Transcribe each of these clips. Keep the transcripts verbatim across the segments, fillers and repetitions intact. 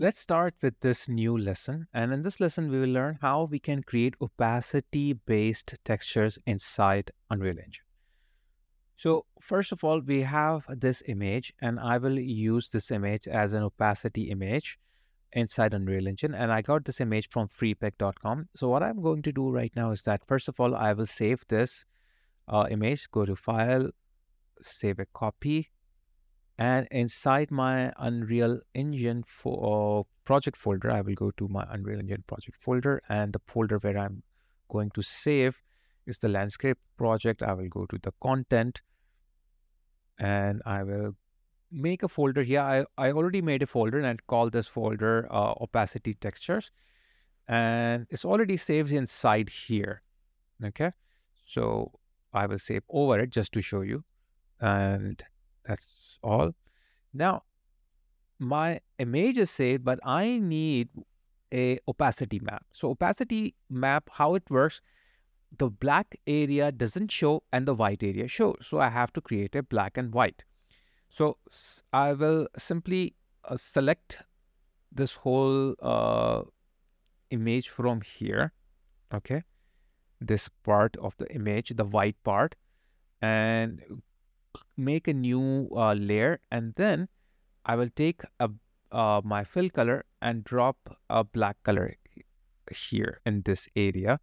Let's start with this new lesson, and in this lesson we will learn how we can create opacity based textures inside Unreal Engine. So first of all, we have this image, and I will use this image as an opacity image inside Unreal Engine, and I got this image from Freepik dot com. So what I'm going to do right now is that first of all I will save this uh, image, go to File, Save a Copy. And inside my Unreal Engine for, uh, project folder, I will go to my Unreal Engine project folder, and the folder where I'm going to save is the landscape project. I will go to the content and I will make a folder here. I, I already made a folder and call this folder uh, opacity textures, and it's already saved inside here. Okay. So I will save over it just to show you, and that's all. Now, my image is saved, but I need a opacity map. So opacity map, how it works, the black area doesn't show and the white area shows. So I have to create a black and white. So I will simply uh, select this whole uh, image from here. Okay. This part of the image, the white part, and make a new uh, layer, and then I will take a, uh, my fill color and drop a black color here in this area,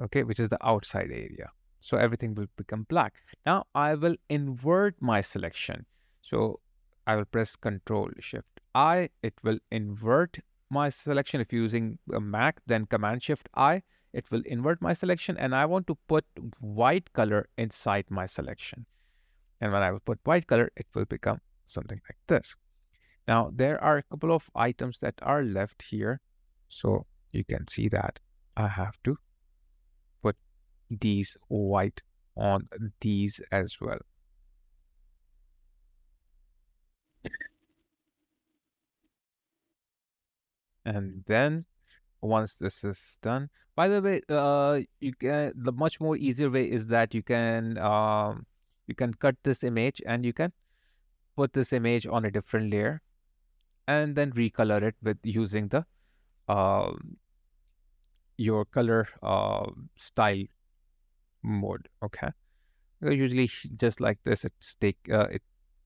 okay, which is the outside area. So everything will become black. Now I will invert my selection. So I will press Control Shift I. It will invert my selection. If you're using a Mac, then Command Shift I. It will invert my selection, and I want to put white color inside my selection. And when I will put white color, it will become something like this. Now, there are a couple of items that are left here. So you can see that I have to put these white on these as well. And then once this is done, by the way, uh, you can, the much more easier way is that you can, um, you can cut this image and you can put this image on a different layer and then recolor it with using the uh, your color uh, style mode. Okay, usually just like this, it's take uh, it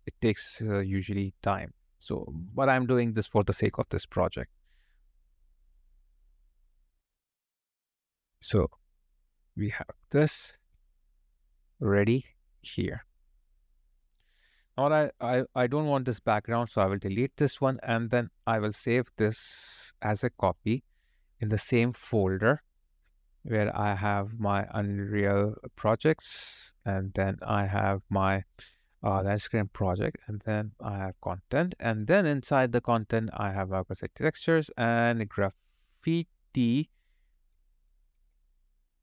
it takes uh, usually time. So, but I'm doing this for the sake of this project. So, we have this ready here. Now I, I I don't want this background, so I will delete this one, and then I will save this as a copy in the same folder where I have my Unreal projects, and then I have my uh, landscape project, and then I have content, and then inside the content I have opacity textures and graffiti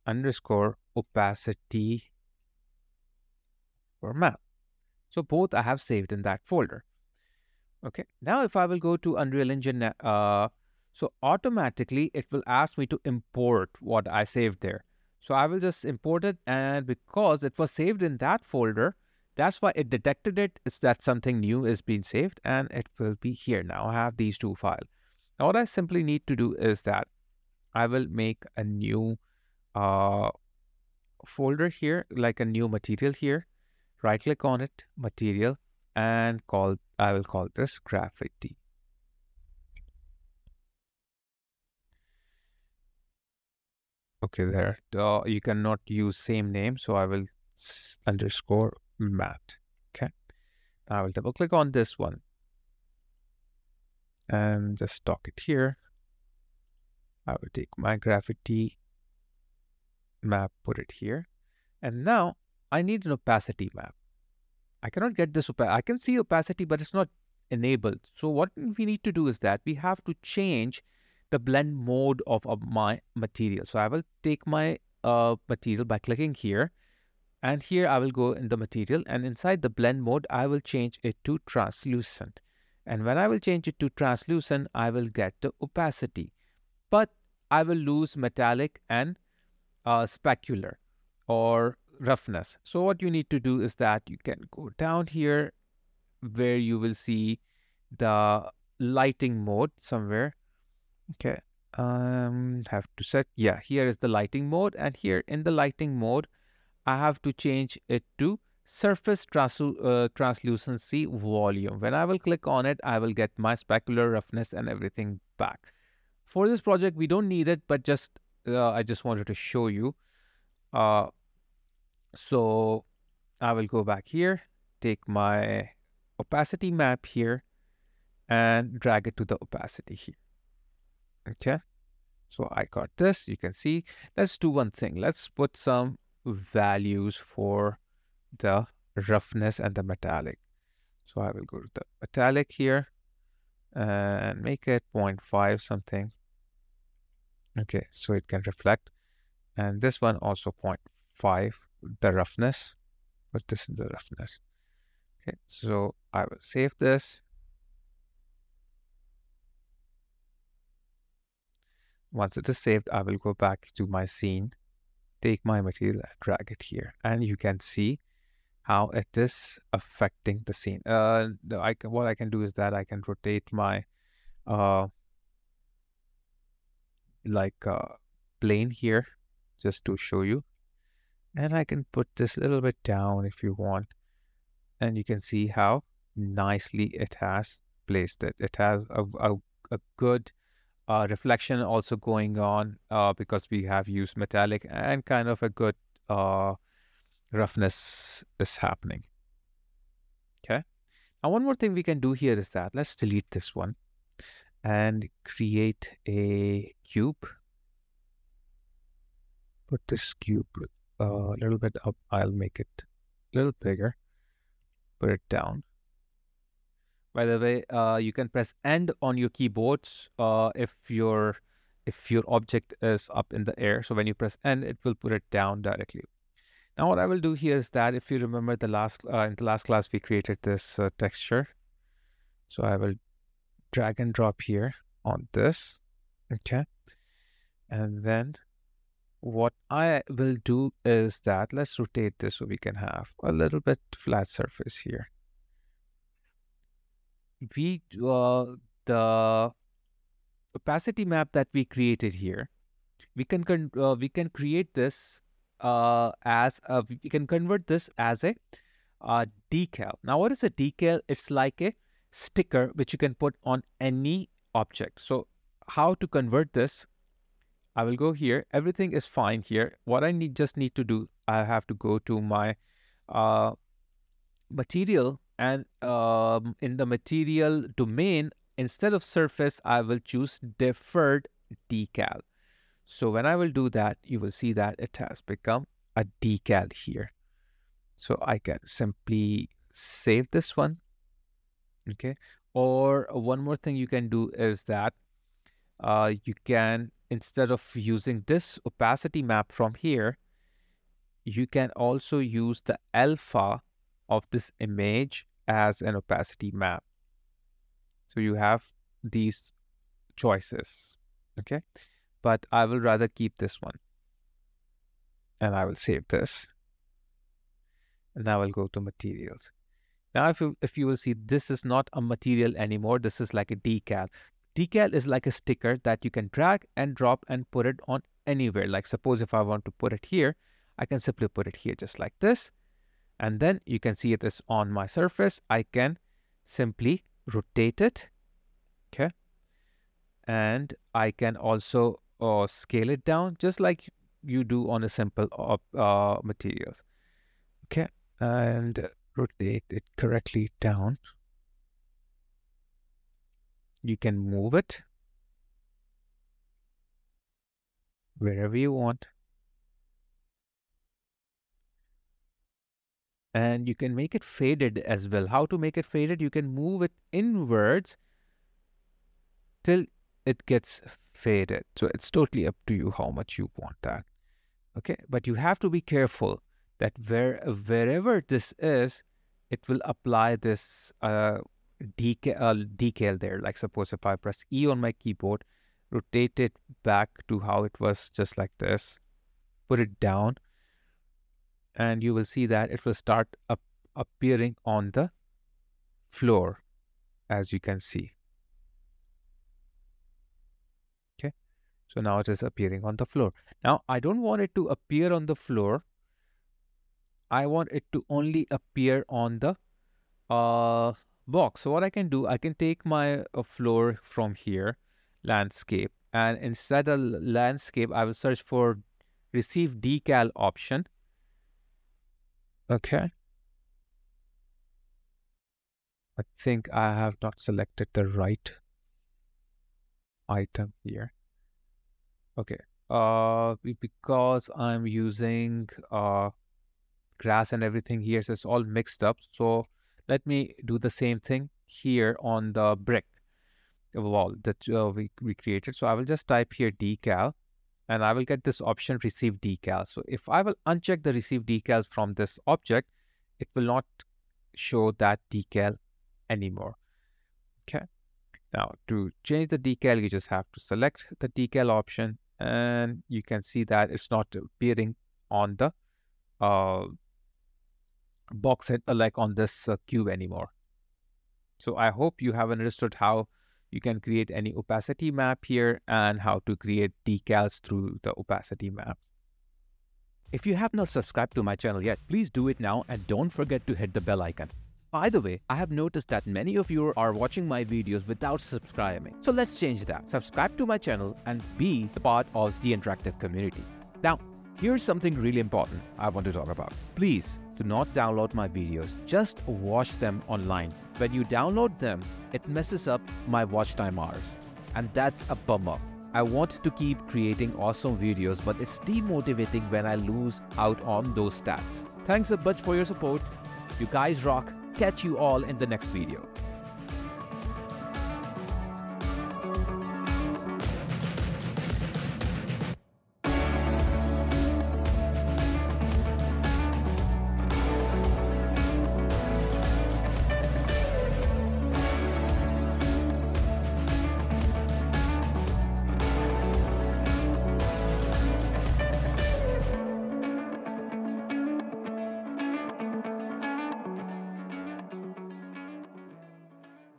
underscore opacity or map. So both I have saved in that folder. Okay. Now if I will go to Unreal Engine, uh, so automatically it will ask me to import what I saved there. So I will just import it, and because it was saved in that folder, that's why it detected it, is that something new is being saved, and it will be here now. I have these two files. Now what I simply need to do is that I will make a new uh, folder here, like a new material here. Right click on it, material, and call, I will call this graffiti. Okay, there, uh, you cannot use same name. So I will underscore matte. Okay. I will double click on this one and just dock it here. I will take my graffiti map, put it here. And now I need an opacity map. I cannot get this. I can see opacity, but it's not enabled. So what we need to do is that we have to change the blend mode of, of my material. So I will take my uh, material by clicking here, and here I will go in the material, and inside the blend mode, I will change it to translucent. And when I will change it to translucent, I will get the opacity, but I will lose metallic and uh, specular or roughness. So what you need to do is that you can go down here where you will see the lighting mode somewhere. Okay, um, have to set, yeah, here is the lighting mode, and here in the lighting mode, I have to change it to surface trans uh, translucency volume. When I will click on it, I will get my specular roughness and everything back. For this project, we don't need it, but just uh, I just wanted to show you. Uh, so I will go back here, take my opacity map here, and drag it to the opacity here. Okay, so I got this, you can see. Let's do one thing. Let's put some values for the roughness and the metallic. So I will go to the metallic here and make it zero point five something. Okay, so it can reflect. And this one also zero point five, the roughness. Put this in the roughness. Okay, so I will save this. Once it is saved, I will go back to my scene, take my material, drag it here, and you can see how it is affecting the scene. Uh, I can, what I can do is that I can rotate my uh, like uh, plane here just to show you. And I can put this a little bit down if you want. And you can see how nicely it has placed it. It has a, a, a good uh, reflection also going on uh, because we have used metallic, and kind of a good uh, roughness is happening. Okay, now one more thing we can do here is that let's delete this one and create a cube. Put this cube a uh, little bit up. I'll make it a little bigger, put it down. By the way, uh, you can press end on your keyboards uh, if your if your object is up in the air. So when you press end, it will put it down directly. Now what I will do here is that, if you remember the last uh, in the last class, we created this uh, texture. So I will drag and drop here on this. Okay. And then what I will do is that let's rotate this so we can have a little bit flat surface here. We uh, the opacity map that we created here, we can con uh, we can create this Uh, as a, we can convert this as a uh, decal. Now, what is a decal? It's like a sticker which you can put on any object. So, how to convert this? I will go here. Everything is fine here. What I need just need to do, I have to go to my uh, material, and um, in the material domain, instead of surface, I will choose deferred decal. So when I will do that, you will see that it has become a decal here. So I can simply save this one. Okay. Or one more thing you can do is that uh, you can, instead of using this opacity map from here, you can also use the alpha of this image as an opacity map. So you have these choices. Okay. But I will rather keep this one, and I will save this, and I will go to materials. Now, if you, if you will see, this is not a material anymore. This is like a decal. Decal is like a sticker that you can drag and drop and put it on anywhere. Like suppose if I want to put it here, I can simply put it here just like this. And then you can see it is on my surface. I can simply rotate it. Okay. And I can also or scale it down just like you do on a simple uh, materials. Okay, and rotate it correctly down. You can move it wherever you want, and you can make it faded as well. How to make it faded? You can move it inwards till it gets faded. So it's totally up to you how much you want that. Okay, but you have to be careful that where wherever this is, it will apply this uh, decal, uh, decal there. Like suppose if I press E on my keyboard, rotate it back to how it was just like this, put it down, and you will see that it will start up appearing on the floor, as you can see. So now it is appearing on the floor. Now I don't want it to appear on the floor. I want it to only appear on the uh, box. So what I can do, I can take my uh, floor from here, landscape, and inside the landscape, I will search for receive decal option. Okay. I think I have not selected the right item here. Okay. Uh, because I'm using uh, grass and everything here, so it's all mixed up. So let me do the same thing here on the brick wall that uh, we, we created. So I will just type here decal, and I will get this option receive decal. So if I will uncheck the receive decals from this object, it will not show that decal anymore. Okay. Now to change the decal, you just have to select the decal option, and you can see that it's not appearing on the uh, box head, like on this uh, cube anymore. So I hope you have understood how you can create any opacity map here and how to create decals through the opacity maps. If you have not subscribed to my channel yet, please do it now and don't forget to hit the bell icon. By the way, I have noticed that many of you are watching my videos without subscribing. So let's change that. Subscribe to my channel and be a part of the interactive community. Now, here's something really important I want to talk about. Please do not download my videos, just watch them online. When you download them, it messes up my watch time hours. And that's a bummer. I want to keep creating awesome videos, but it's demotivating when I lose out on those stats. Thanks a bunch for your support. You guys rock. Catch you all in the next video.